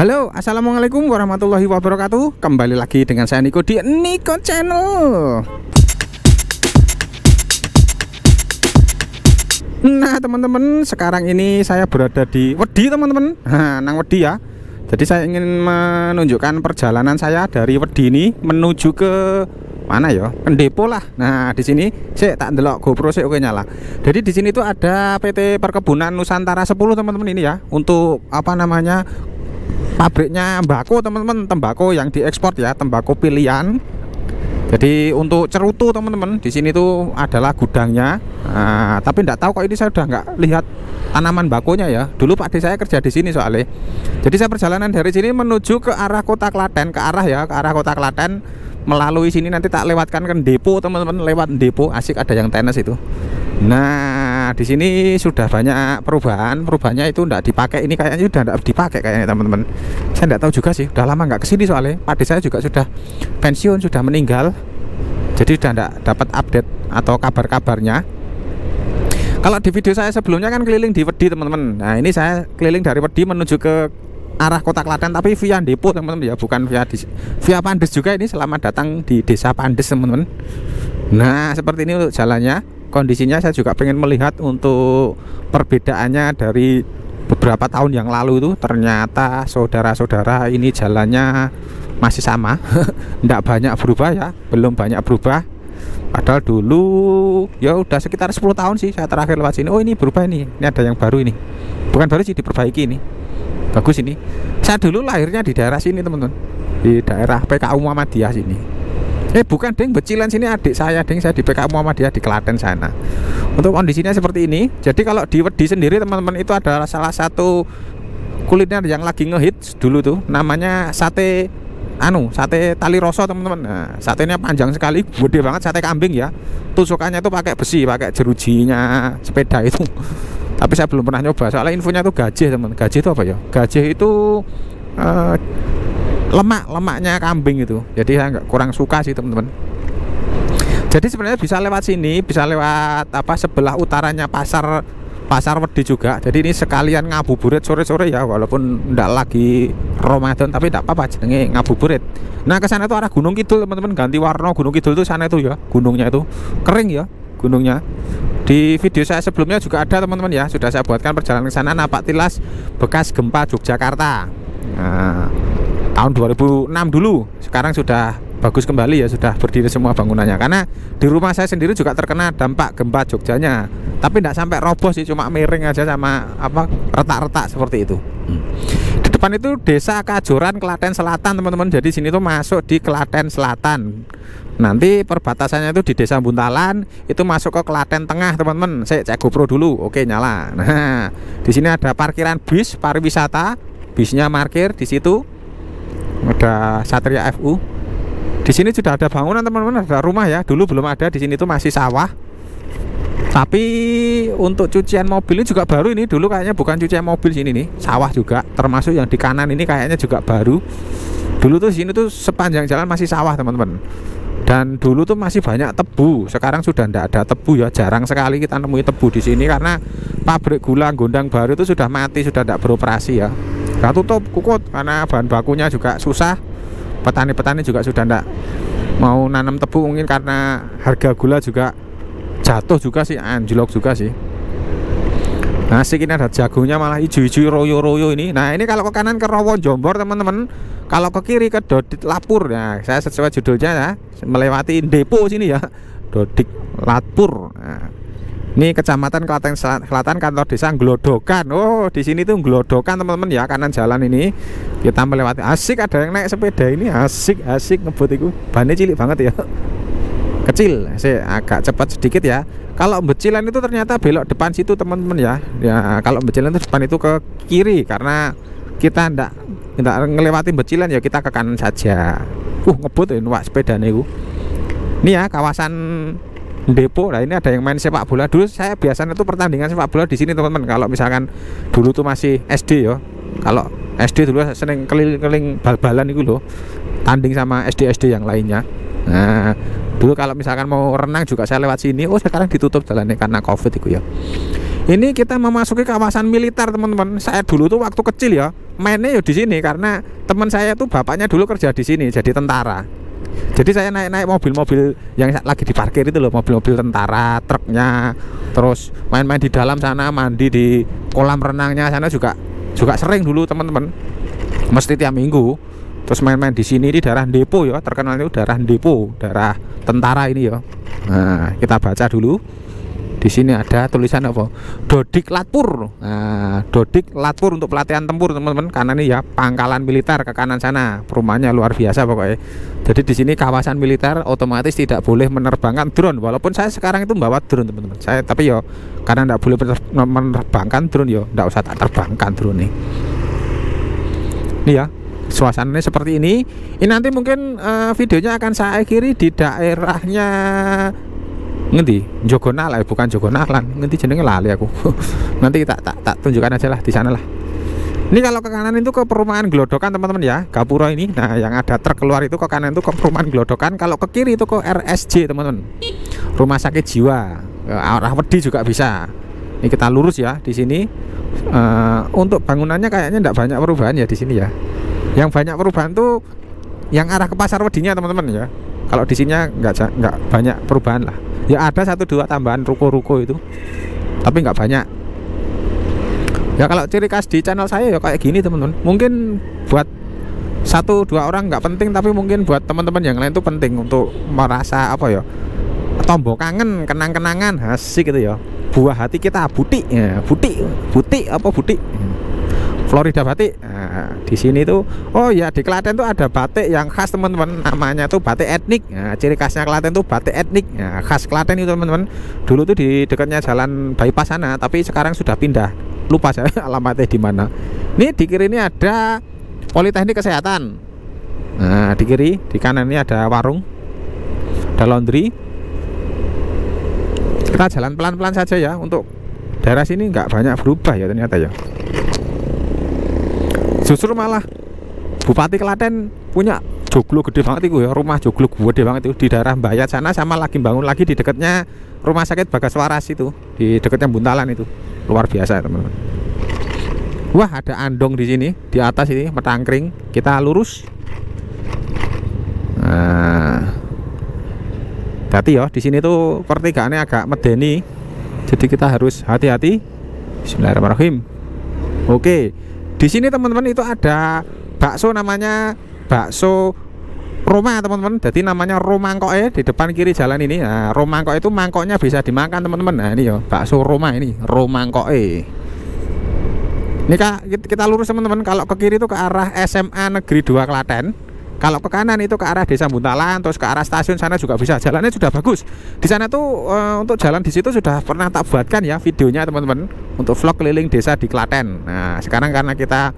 Halo, assalamualaikum warahmatullahi wabarakatuh. Kembali lagi dengan saya Niko di Niko Channel. Nah teman-teman, sekarang ini saya berada di Wedi teman-teman. Nang Wedi ya. Jadi saya ingin menunjukkan perjalanan saya dari Wedi ini menuju ke mana ya? Pendepo lah. Nah, di sini saya tak ndelok GoPro saya oke nyala. Jadi di sini itu ada PT Perkebunan Nusantara 10 teman-teman ini ya, untuk apa namanya? Pabriknya tembakau teman-teman, tembakau yang diekspor ya, tembakau pilihan. Jadi untuk cerutu teman-teman, di sini tuh adalah gudangnya. Nah, tapi enggak tahu kok ini saya udah nggak lihat tanaman bakonya ya. Dulu Pak D saya kerja di sini soalnya. Jadi saya perjalanan dari sini menuju ke arah kota Klaten, ke arah kota Klaten. Melalui sini nanti tak lewatkan ke depo teman-teman, lewat depo asik, ada yang tenis itu. Nah di sini sudah banyak perubahannya itu tidak dipakai, ini kayaknya sudah tidak dipakai kayaknya teman-teman. Saya tidak tahu juga sih, udah lama nggak kesini soalnya. Pak D saya juga sudah pensiun, sudah meninggal, jadi sudah tidak dapat update atau kabar-kabarnya. Kalau di video saya sebelumnya kan keliling di Wedi teman-teman. Nah ini saya keliling dari Wedi menuju ke arah kota Klaten, tapi via depo teman-teman ya, bukan via Pandes juga. Ini selamat datang di desa Pandes teman-teman. Nah seperti ini untuk jalannya, kondisinya. Saya juga pengen melihat untuk perbedaannya dari beberapa tahun yang lalu itu. Ternyata saudara-saudara ini jalannya masih sama, tidak banyak berubah ya, belum banyak berubah. Padahal dulu ya udah sekitar 10 tahun sih saya terakhir lewat sini. Oh ini berubah, ini ada yang baru ini, bukan baru sih, diperbaiki ini. Bagus ini. Saya dulu lahirnya di daerah sini teman-teman, di daerah PKU Muhammadiyah sini. Bukan ding, Becilan sini adik saya ding, saya di PKU Muhammadiyah di Klaten sana. Untuk kondisinya seperti ini. Jadi kalau di Wedi sendiri teman-teman, itu adalah salah satu kuliner yang lagi ngehits dulu tuh. Namanya sate tali roso teman-teman. Nah, satenya panjang sekali, gede banget, sate kambing ya. Tusukannya itu pakai besi, pakai jerujinya sepeda itu. Tapi saya belum pernah nyoba soalnya infonya tuh gajih teman. Gajih itu apa ya? Gajih itu lemaknya kambing itu. Jadi saya nggak kurang suka sih teman-teman. Jadi sebenarnya bisa lewat sini, bisa lewat apa sebelah utaranya pasar Wedi juga. Jadi ini sekalian ngabuburit sore-sore ya, walaupun ndak lagi Ramadan tapi ndak apa-apa jenenge ngabuburit. Nah ke sana tuh arah Gunung Kidul teman-teman, ganti warna Gunung Kidul tuh sana itu ya, gunungnya itu kering ya gunungnya. Di video saya sebelumnya juga ada teman-teman ya, sudah saya buatkan perjalanan ke sana. Napak tilas bekas gempa Yogyakarta, nah, tahun 2006 dulu. Sekarang sudah bagus kembali ya, sudah berdiri semua bangunannya. Karena di rumah saya sendiri juga terkena dampak gempa Jogjanya, tapi tidak sampai roboh sih, cuma miring aja sama apa retak-retak seperti itu. Di depan itu desa Kajoran, Klaten Selatan teman-teman. Jadi sini tuh masuk di Klaten Selatan. Nanti perbatasannya itu di desa Buntalan, itu masuk ke Klaten Tengah teman-teman. Saya cek GoPro dulu, oke nyala. Nah di sini ada parkiran bis pariwisata, bisnya parkir di situ. Ada Satria FU. Di sini sudah ada bangunan teman-teman, ada rumah ya. Dulu belum ada, di sini itu masih sawah. Tapi untuk cucian mobil ini juga baru ini. Dulu kayaknya bukan cucian mobil sini nih, sawah juga. Termasuk yang di kanan ini kayaknya juga baru. Dulu tuh sini tuh sepanjang jalan masih sawah teman-teman. Dan dulu tuh masih banyak tebu, sekarang sudah tidak ada tebu ya, jarang sekali kita nemui tebu di sini karena pabrik gula Gondang Baru itu sudah mati, sudah tidak beroperasi ya. Sudah tutup kukut karena bahan bakunya juga susah. Petani-petani juga sudah tidak mau nanam tebu, mungkin karena harga gula juga jatuh juga sih, anjlok juga sih. Asik ini ada jagungnya malah hijau-hijau royo-royo ini. Nah ini kalau ke kanan ke Rowo Jombor teman-teman, kalau ke kiri ke Dodik Latpur. Nah saya sesuai judulnya ya, melewati depo sini ya, Dodik Latpur. Nah, ini kecamatan Klaten Selatan, kantor desa Glodokan. Oh di sini tuh Glodokan teman-teman ya, kanan jalan ini kita melewati. Asik ada yang naik sepeda ini, asik ngebut itu, bannya cilik banget ya, kecil. Saya agak cepat sedikit ya. Kalau Becilan itu ternyata belok depan situ teman-teman ya. Ya kalau Becilan itu depan itu ke kiri, karena kita ndak ngelewatin Becilan ya, kita ke kanan saja. Ngebut ini wak sepedane iku. Ini ya kawasan depo. Nah ini ada yang main sepak bola. Dulu saya biasanya tuh pertandingan sepak bola di sini teman-teman. Kalau misalkan dulu tuh masih SD ya. Kalau SD dulu sering keliling-keliling bal-balan itu loh. Tanding sama SD-SD yang lainnya. Nah, dulu kalau misalkan mau renang juga saya lewat sini. Oh, sekarang ditutup jalannya karena Covid itu ya. Ini kita memasuki kawasan militer, teman-teman. Saya dulu tuh waktu kecil ya, mainnya ya di sini karena teman saya tuh bapaknya dulu kerja di sini jadi tentara. Jadi saya naik-naik mobil-mobil yang lagi diparkir itu loh, mobil-mobil tentara, truknya, terus main-main di dalam sana, mandi di kolam renangnya sana juga sering dulu, teman-teman. Mesti tiap minggu. Terus main-main di sini, di daerah Depo ya, terkenalnya daerah Depo, daerah tentara ini ya. Nah, kita baca dulu. Di sini ada tulisan apa? Dodik Latpur. Nah, Dodik Latpur untuk pelatihan tempur, teman-teman. Karena ini ya pangkalan militer ke kanan sana. Perumahannya luar biasa pokoknya. Jadi di sini kawasan militer otomatis tidak boleh menerbangkan drone. Walaupun saya sekarang itu membawa drone, teman-teman. Saya tapi ya karena tidak boleh menerbangkan drone ya, tidak usah tak terbangkan drone nih. Ini ya. Suasananya seperti ini. Ini nanti mungkin videonya akan saya akhiri di daerahnya ngendi? Jogonalan, bukan Jogonalan. Ngendi jenenge lali aku. Nanti tak tunjukkan aja lah di sana lah. Ini kalau ke kanan itu ke perumahan Glodokan, teman-teman ya. Gapura ini. Nah, yang ada truk keluar itu ke kanan itu ke perumahan Glodokan, kalau ke kiri itu ke RSJ, teman-teman. Rumah Sakit Jiwa. Arah Wedi juga bisa. Ini kita lurus ya di sini. Untuk bangunannya kayaknya tidak banyak perubahan ya di sini ya. Yang banyak perubahan tuh yang arah ke pasar Wedinya, teman-teman ya. Kalau di sini nggak banyak perubahan lah. Ya ada satu dua tambahan ruko-ruko itu, tapi nggak banyak. Ya kalau ciri khas di channel saya ya kayak gini, teman-teman. Mungkin buat satu dua orang nggak penting, tapi mungkin buat teman-teman yang lain tuh penting untuk merasa apa ya, tombol kangen, kenang-kenangan, asik gitu ya. Buah hati kita butik, ya, butik apa butik? Florida batik. Nah, di sini tuh, oh ya di Klaten tuh ada batik yang khas, teman-teman, namanya tuh batik etnik. Nah, ciri khasnya Klaten tuh batik etnik. Nah, khas Klaten itu, teman-teman. Dulu tuh di dekatnya jalan bypass sana, tapi sekarang sudah pindah. Lupa saya alamatnya di mana. Nih di kiri ini ada Politeknik Kesehatan. Nah, di kiri, di kanan ini ada warung, ada laundry. Kita jalan pelan-pelan saja ya, untuk daerah sini nggak banyak berubah ya ternyata ya. Justru malah Bupati Klaten punya joglo gede banget itu ya, rumah joglo gede banget itu di daerah Bayat sana, sama lagi bangun lagi di dekatnya rumah sakit Bagaswaras itu, di dekatnya Buntalan itu. Luar biasa ya, teman-teman. Wah, ada andong di sini, di atas ini metangkring. Kita lurus. Nah. Hati ya, di sini tuh pertigaannya agak medeni. Jadi kita harus hati-hati. Bismillahirrahmanirrahim. Oke. Di sini, teman-teman, itu ada bakso namanya bakso Roma, teman-teman. Jadi namanya Romangkoe di depan kiri jalan ini. Nah, Romangkoe itu mangkoknya bisa dimakan, teman-teman. Nah, ini ya bakso Roma ini, Romangkoe. Ini kita lurus, teman-teman. Kalau ke kiri itu ke arah SMA Negeri 2 Klaten. Kalau ke kanan itu ke arah Desa Buntalan, terus ke arah stasiun sana juga bisa. Jalannya sudah bagus. Di sana tuh untuk jalan di situ sudah pernah tak buatkan ya videonya, teman-teman, untuk vlog keliling desa di Klaten. Nah, sekarang karena kita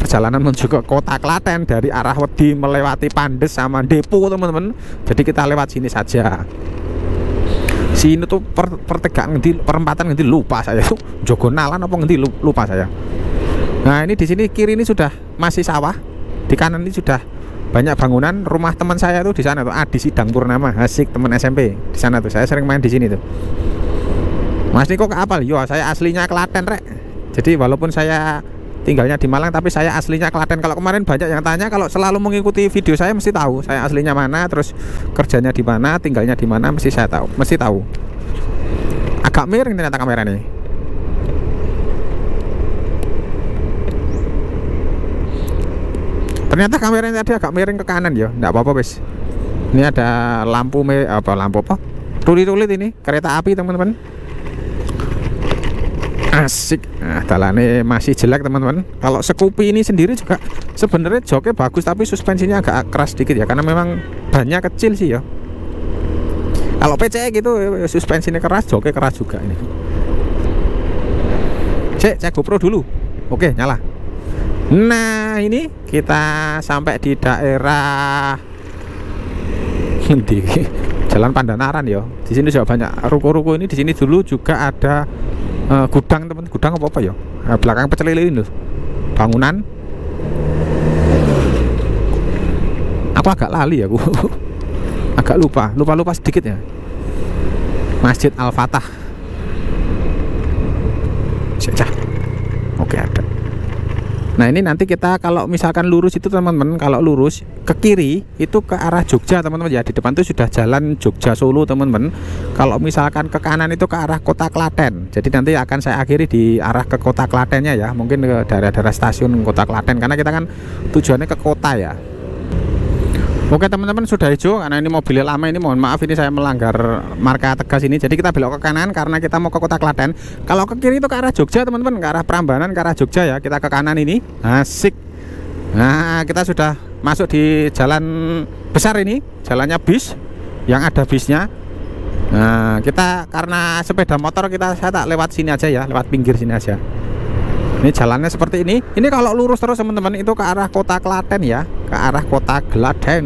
perjalanan menuju ke kota Klaten dari arah Wedi melewati Pandes sama Depo, teman-teman. Jadi kita lewat sini saja. Sini tuh pertegaan ngendi, perempatan ngendi lupa saya tuh. Jogonalan apa ngendi lupa saya. Nah, ini di sini kiri ini sudah masih sawah. Di kanan ini sudah banyak bangunan. Rumah teman saya tuh di sana tuh, Adisidang Purnama, asik, teman SMP. Di sana tuh saya sering main di sini tuh. Mas Niko ke apal? Yo, saya aslinya Klaten, rek. Jadi walaupun saya tinggalnya di Malang, tapi saya aslinya Klaten. Kalau kemarin banyak yang tanya, kalau selalu mengikuti video saya mesti tahu saya aslinya mana, terus kerjanya di mana, tinggalnya di mana, mesti saya tahu, mesti tahu. Agak miring ternyata kamera nih. Ternyata kameranya tadi agak miring ke kanan ya, enggak apa-apa wis. Ini ada lampu lampu apa? Tulit-tulit ini kereta api, teman-teman. Asik. Nah, dalane masih jelek, teman-teman. Kalau Scoopy ini sendiri juga sebenarnya joknya bagus, tapi suspensinya agak keras dikit ya, karena memang bannya kecil sih ya. Kalau PCE gitu suspensinya keras, joknya keras juga ini. Cek GoPro dulu. Oke, nyala. Nah, ini kita sampai di daerah Jalan Pandanaran ya. Di sini juga banyak ruko-ruko ini. Di sini dulu juga ada gudang, teman, gudang apa-apa ya, belakang pecel lele ini loh, bangunan. Aku agak lali ya, aku agak lupa sedikit ya. Masjid Al-Fatah. cah. Oke, ada. Nah, ini nanti kita kalau misalkan lurus itu teman-teman, kalau lurus ke kiri itu ke arah Jogja teman-teman ya, di depan itu sudah jalan Jogja Solo teman-teman. Kalau misalkan ke kanan itu ke arah kota Klaten, jadi nanti akan saya akhiri di arah ke kota Klatennya ya, mungkin ke daerah-daerah stasiun kota Klaten, karena kita kan tujuannya ke kota ya. Oke teman-teman, sudah hijau karena ini mobilnya lama, ini mohon maaf ini saya melanggar marka tegas ini. Jadi kita belok ke kanan karena kita mau ke kota Klaten. Kalau ke kiri itu ke arah Jogja teman-teman, ke arah Prambanan, ke arah Jogja ya. Kita ke kanan ini, asik. Nah, kita sudah masuk di jalan besar ini, jalannya bis, yang ada bisnya. Nah, kita karena sepeda motor kita saya tak lewat sini aja ya, lewat pinggir sini aja. Ini jalannya seperti ini. Ini kalau lurus terus teman-teman itu ke arah kota Klaten ya, ke arah kota Klaten.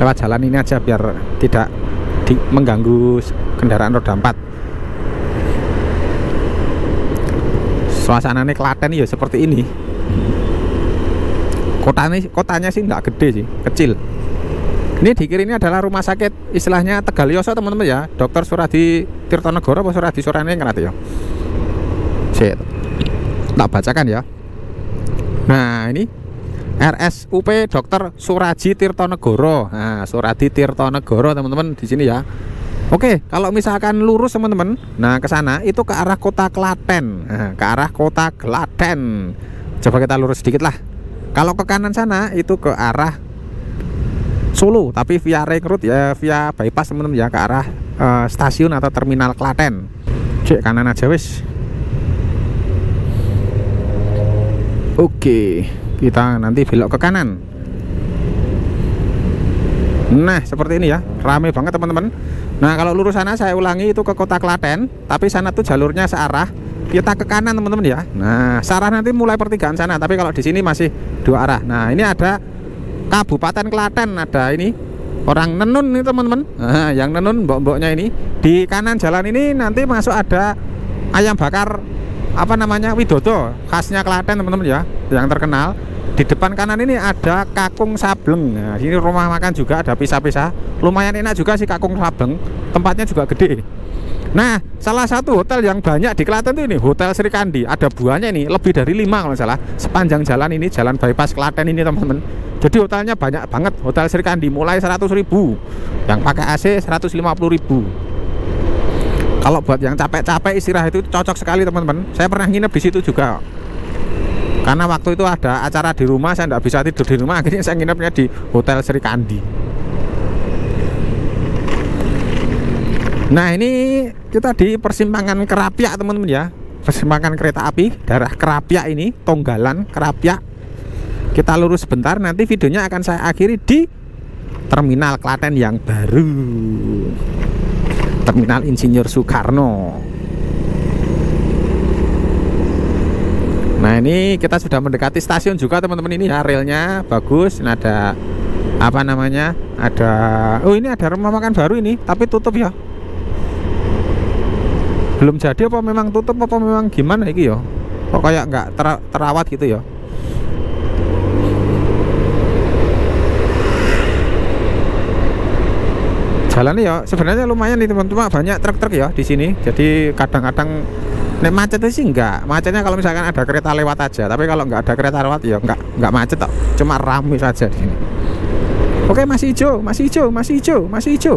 Lewat jalan ini aja biar tidak mengganggu kendaraan roda 4. Suasananya Klaten ya seperti ini. Kotanya sih nggak gede sih, kecil. Ini di kiri ini adalah rumah sakit, istilahnya Tegal Yoso teman-teman ya, Dokter Soeradji Tirtonegoro, Pak Soeradji Sorane yang ngerti ya. Tak bacakan ya. Nah, ini RSUP Dokter Soeradji Tirtonegoro. Nah, Soeradji Tirtonegoro teman-teman di sini ya. Oke, kalau misalkan lurus teman-teman, nah ke sana itu ke arah kota Klaten, nah, ke arah kota Klaten. Coba kita lurus sedikit lah. Kalau ke kanan sana itu ke arah Solo, tapi via ring road ya, via bypass teman-teman ya, ke arah stasiun atau terminal Klaten. Cek kanan aja wis. Oke, kita nanti belok ke kanan. Nah, seperti ini ya, rame banget teman-teman. Nah, kalau lurus sana saya ulangi itu ke kota Klaten, tapi sana tuh jalurnya searah. Kita ke kanan teman-teman ya. Nah, searah nanti mulai pertigaan sana, tapi kalau di sini masih dua arah. Nah, ini ada Kabupaten Klaten, ada ini orang Nenun nih teman-teman. Nah, yang Nenun mbok-mboknya ini di kanan jalan ini nanti masuk ada ayam bakar apa namanya Widodo, khasnya Klaten teman-teman ya, yang terkenal. Di depan kanan ini ada Kakung Sableng. Nah, ini rumah makan juga ada pisah-pisah, lumayan enak juga sih Kakung Sableng, tempatnya juga gede. Nah, salah satu hotel yang banyak di Klaten itu ini Hotel Sri Kandi, ada buahnya ini lebih dari 5 kalau nggak salah sepanjang jalan ini, jalan bypass Klaten ini teman-teman. Jadi hotelnya banyak banget, Hotel Sri Kandi mulai 100.000, yang pakai AC 150.000. Kalau buat yang capek-capek istirahat itu cocok sekali teman-teman. Saya pernah nginep di situ juga. Karena waktu itu ada acara di rumah, saya tidak bisa tidur di rumah, akhirnya saya nginepnya di Hotel Sri Kandi. Nah, ini kita di persimpangan Kerapiak teman-teman ya. Persimpangan kereta api daerah Kerapiak ini, Tonggalan Kerapiak. Kita lurus sebentar, nanti videonya akan saya akhiri di Terminal Klaten yang baru. Terminal Insinyur Soekarno. Nah, ini kita sudah mendekati stasiun juga teman-teman ini ya, relnya bagus. Ini ada apa namanya? Ada, oh ini ada rumah makan baru ini, tapi tutup ya. Belum jadi apa memang tutup apa memang gimana iki ya? Kok kayak nggak terawat gitu ya? Jalannya ya sebenarnya lumayan nih teman-teman, banyak truk-truk ya di sini. Jadi kadang-kadang nek macetnya sih enggak. Macetnya kalau misalkan ada kereta lewat aja. Tapi kalau enggak ada kereta lewat ya enggak macet kok. Cuma ramai saja di sini. Oke, masih hijau, masih hijau, masih hijau, masih hijau.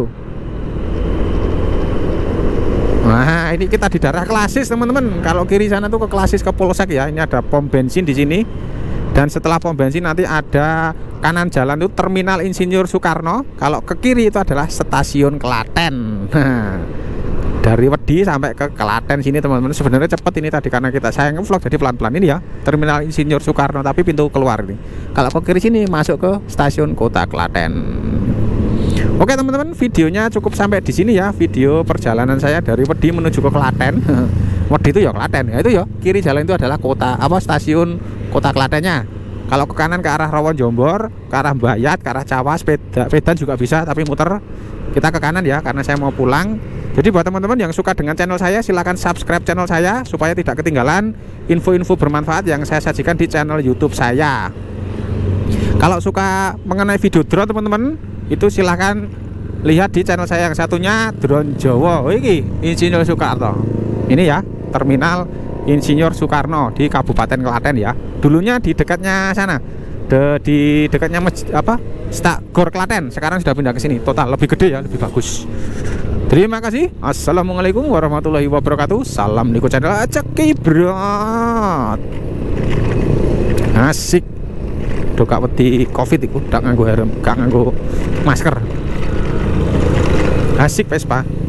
Nah, ini kita di daerah Klasis teman-teman. Kalau kiri sana tuh ke Klasis, ke Polsek ya. Ini ada pom bensin di sini. Dan setelah pom bensin nanti ada kanan jalan itu Terminal Insinyur Soekarno. Kalau ke kiri itu adalah Stasiun Klaten. Nah, dari Wedi sampai ke Klaten sini teman-teman. Sebenarnya cepat ini tadi karena kita saya nge-vlog jadi pelan-pelan ini ya. Terminal Insinyur Soekarno tapi pintu keluar ini. Kalau ke kiri sini masuk ke stasiun kota Klaten. Oke teman-teman, videonya cukup sampai di sini ya. Video perjalanan saya dari Wedi menuju ke Klaten. Wedi itu ya Klaten. Ya itu ya, kiri jalan itu adalah kota apa stasiun kota Klatennya. Kalau ke kanan ke arah Rawon Jombor, ke arah Mbayat, ke arah Cawas, Pedan juga bisa tapi muter. Kita ke kanan ya karena saya mau pulang. Jadi buat teman-teman yang suka dengan channel saya, silahkan subscribe channel saya supaya tidak ketinggalan info-info bermanfaat yang saya sajikan di channel YouTube saya. Kalau suka mengenai video drone teman-teman, itu silahkan lihat di channel saya yang satunya Drone Jowo. Ini Insinyur Soekarno. ini ya, Terminal Insinyur Soekarno di Kabupaten Klaten ya. Dulunya di dekatnya sana, di dekatnya apa, Gor Klaten. Sekarang sudah pindah ke sini, total lebih gede ya, lebih bagus. Terima kasih. Assalamualaikum warahmatullahi wabarakatuh. Salam Niko Channel, ajak kibrat. Asik. Do gak wedi Covid iku, gak nganggo masker. Asik Vespa.